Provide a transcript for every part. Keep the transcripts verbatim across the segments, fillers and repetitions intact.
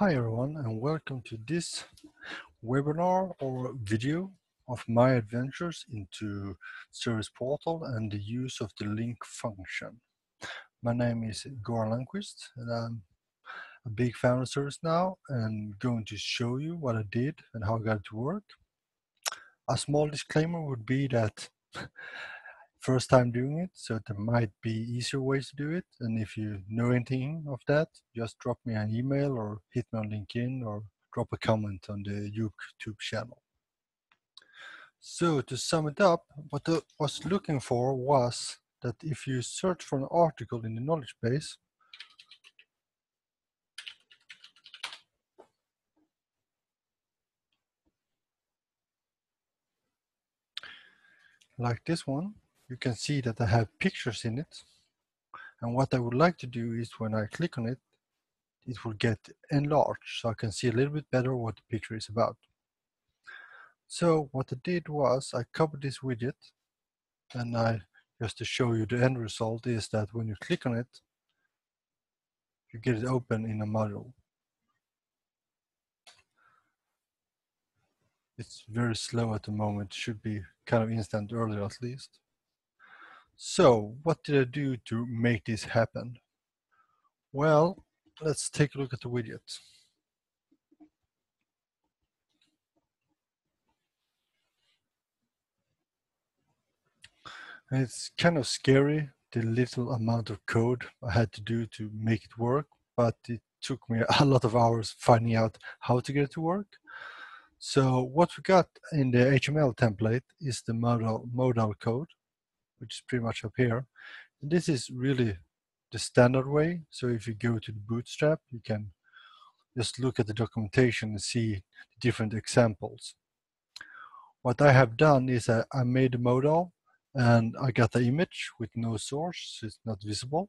Hi everyone, and welcome to this webinar or video of my adventures into Service Portal and the use of the link function. My name is Göran Lundqvist, and I'm a big fan of ServiceNow and going to show you what I did and how I got it to work. A small disclaimer would be that first time doing it, so there might be easier ways to do it, and if you know anything of that, just drop me an email or hit me on LinkedIn or drop a comment on the YouTube channel. So to sum it up, what I was looking for was that if you search for an article in the knowledge base, like this one, you can see that I have pictures in it. And what I would like to do is when I click on it, it will get enlarged so I can see a little bit better what the picture is about. So what I did was I copied this widget, and I just to show you the end result is that when you click on it, you get it open in a module. It's very slow at the moment, should be kind of instant earlier at least. So what did I do to make this happen? Well, let's take a look at the widget. And it's kind of scary, the little amount of code I had to do to make it work, but it took me a lot of hours finding out how to get it to work. So what we got in the H T M L template is the modal, modal code, which is pretty much up here. And this is really the standard way. So if you go to the Bootstrap, you can just look at the documentation and see different examples. What I have done is I, I made a modal, and I got the image with no source, so it's not visible.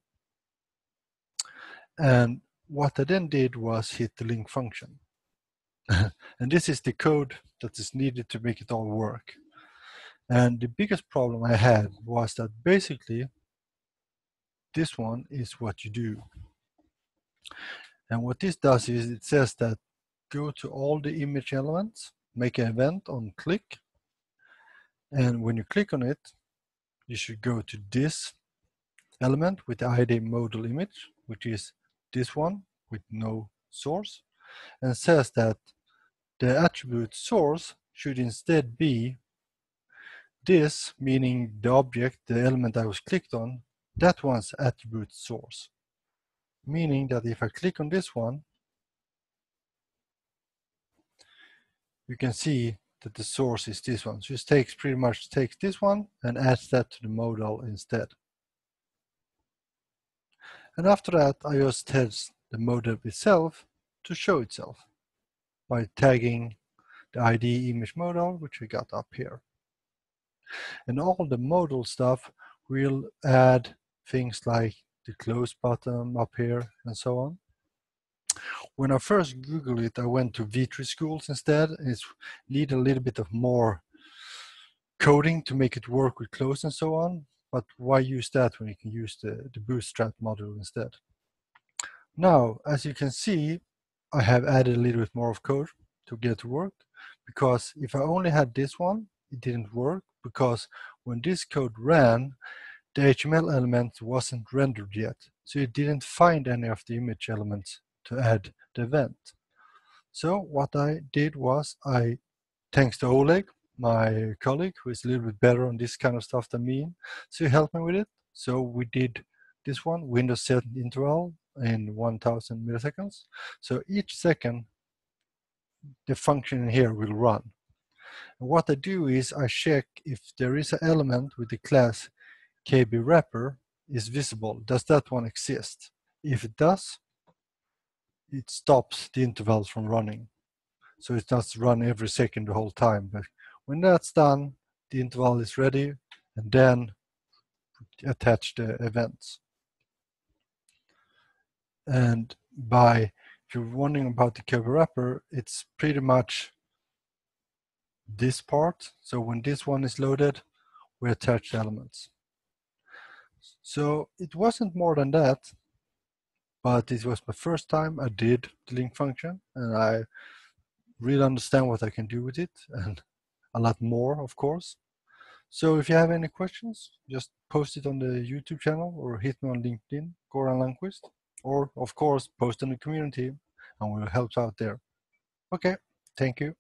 And what I then did was hit the link function. And this is the code that is needed to make it all work. And the biggest problem I had was that basically this one is what you do. And what this does is it says that go to all the image elements, make an event on click, and when you click on it, you should go to this element with the I D modal image, which is this one with no source, and says that the attribute source should instead be this, meaning the object, the element I was clicked on, that one's attribute source. Meaning that if I click on this one, you can see that the source is this one. So it takes pretty much takes this one and adds that to the modal instead. And after that, I just test the modal itself to show itself by tagging the I D image modal, which we got up here. And all the modal stuff will add things like the close button up here and so on. When I first Googled it, I went to W three Schools instead. It needed a little bit of more coding to make it work with close and so on. But why use that when you can use the, the Bootstrap module instead? Now, as you can see, I have added a little bit more of code to get it to work. Because if I only had this one, it didn't work. Because when this code ran, the H T M L element wasn't rendered yet. So it didn't find any of the image elements to add the event. So what I did was I, thanks to Oleg, my colleague, who is a little bit better on this kind of stuff than me, so he helped me with it. So we did this one, Windows set interval in one thousand milliseconds. So each second, the function here will run. And what I do is I check if there is an element with the class K B wrapper is visible. Does that one exist? If it does, it stops the interval from running. So it does run every second the whole time. But when that's done, the interval is ready, and then attach the events. And by, if you're wondering about the K B wrapper, it's pretty much this part. So when this one is loaded, we attach the elements. So it wasn't more than that. but this was my first time I did the link function, and I really understand what I can do with it, and a lot more, of course. So if you have any questions, just post it on the YouTube channel or hit me on LinkedIn, Göran Lundqvist, or of course post in the community and we'll help out there. Okay, thank you.